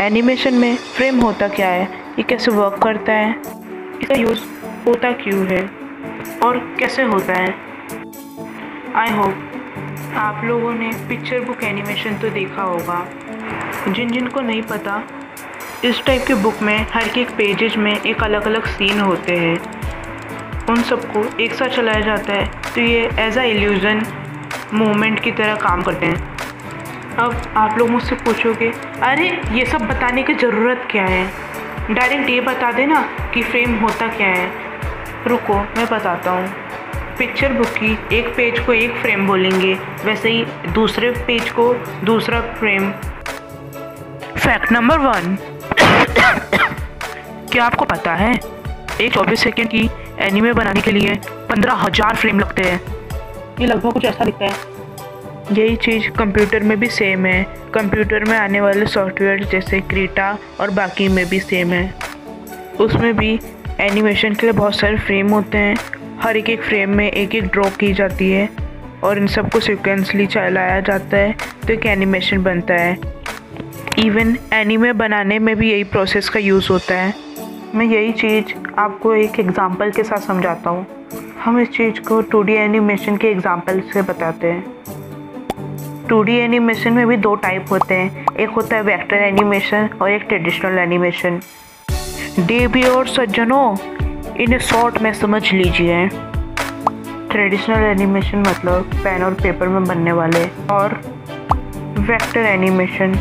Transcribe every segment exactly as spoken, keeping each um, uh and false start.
Animation में frame होता क्या है, ये कैसे वर्क करता है, इसका यूज़ होता क्यों है और कैसे होता है। आई होप आप लोगों ने पिक्चर बुक एनिमेशन तो देखा होगा। जिन जिन को नहीं पता, इस टाइप के बुक में हर एक पेजेज में एक अलग अलग सीन होते हैं, उन सबको एक साथ चलाया जाता है तो ये एज आ इल्यूज़न मूवमेंट की तरह काम करते हैं। अब आप लोग मुझसे पूछोगे, अरे ये सब बताने की ज़रूरत क्या है, डायरेक्ट ये बता देना कि फ्रेम होता क्या है। रुको मैं बताता हूँ। पिक्चर बुक की एक पेज को एक फ्रेम बोलेंगे, वैसे ही दूसरे पेज को दूसरा फ्रेम। फैक्ट नंबर वन, क्या आपको पता है एक चौबीस सेकेंड की एनिमे बनाने के लिए पंद्रह हज़ार फ्रेम लगते हैं। ये लगभग कुछ ऐसा दिखता है। यही चीज़ कंप्यूटर में भी सेम है। कंप्यूटर में आने वाले सॉफ्टवेयर जैसे क्रीटा और बाकी में भी सेम है। उसमें भी एनिमेशन के लिए बहुत सारे फ्रेम होते हैं, हर एक एक फ्रेम में एक एक ड्रॉ की जाती है और इन सबको सिक्वेंसली चलाया जाता है तो एक एनिमेशन बनता है। इवन एनिमे बनाने में भी यही प्रोसेस का यूज़ होता है। मैं यही चीज़ आपको एक एग्ज़ाम्पल के साथ समझाता हूँ। हम इस चीज़ को टू डी एनिमेशन के एग्ज़ाम्पल से बताते हैं। टू डी एनिमेशन में भी दो टाइप होते हैं, एक होता है वेक्टर एनिमेशन और एक ट्रेडिशनल एनिमेशन। देवी और सज्जनों, इन्हें शॉर्ट में समझ लीजिए। ट्रेडिशनल एनिमेशन मतलब पेन और पेपर में बनने वाले, और वेक्टर एनिमेशन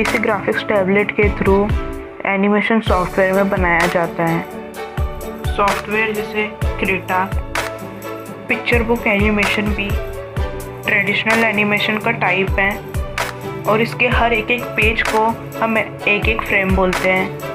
इसे ग्राफिक्स टैबलेट के थ्रू एनिमेशन सॉफ्टवेयर में बनाया जाता है। सॉफ्टवेयर जैसे क्रीटा, पिक्चर बुक एनिमेशन भी ट्रेडिशनल एनिमेशन का टाइप है और इसके हर एक एक पेज को हम एक एक फ्रेम बोलते हैं।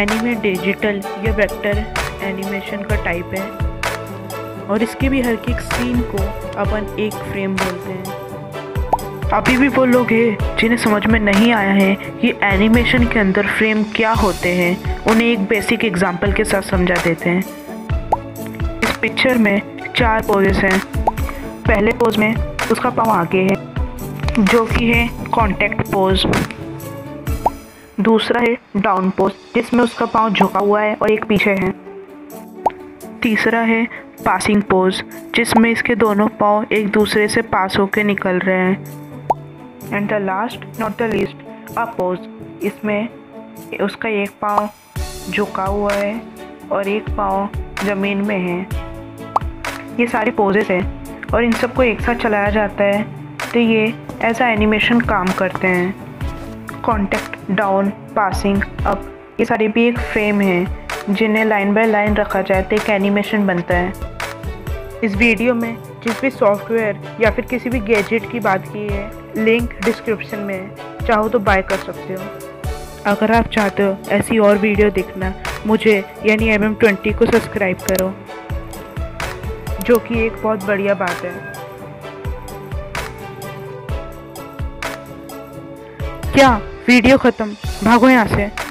एनिमे डिजिटल या वेक्टर एनिमेशन का टाइप है और इसके भी हर एक सीन को अपन एक फ्रेम बोलते हैं। अभी भी वो लोग हैं जिन्हें समझ में नहीं आया है कि एनिमेशन के अंदर फ्रेम क्या होते हैं, उन्हें एक बेसिक एग्जाम्पल के साथ समझा देते हैं। इस पिक्चर में चार पोजेस हैं। पहले पोज में उसका पाँव आगे है जो कि है कॉन्टैक्ट पोज। दूसरा है डाउन पोज जिसमें उसका पाँव झुका हुआ है और एक पीछे है। तीसरा है पासिंग पोज जिसमें इसके दोनों पाँव एक दूसरे से पास होकर निकल रहे हैं। And the last not the least, a pose, इसमें उसका एक पाँव झुका हुआ है और एक पाँव ज़मीन में है। ये सारे पोजेस हैं और इन सबको एक साथ चलाया जाता है तो ये एज आ एनिमेशन काम करते हैं। कॉन्टैक्ट, डाउन, पासिंग, अप, ये सारे भी एक फ्रेम हैं जिन्हें लाइन बाय लाइन रखा जाए तो एक एनिमेशन बनता है। इस वीडियो में जिस भी सॉफ्टवेयर या फिर किसी भी गैजेट की बात की है, लिंक डिस्क्रिप्शन में है, चाहो तो बाय कर सकते हो। अगर आप चाहते हो ऐसी और वीडियो देखना, मुझे यानी एम एम ट्वेंटी को सब्सक्राइब करो, जो कि एक बहुत बढ़िया बात है। क्या वीडियो ख़त्म, भागो यहाँ से।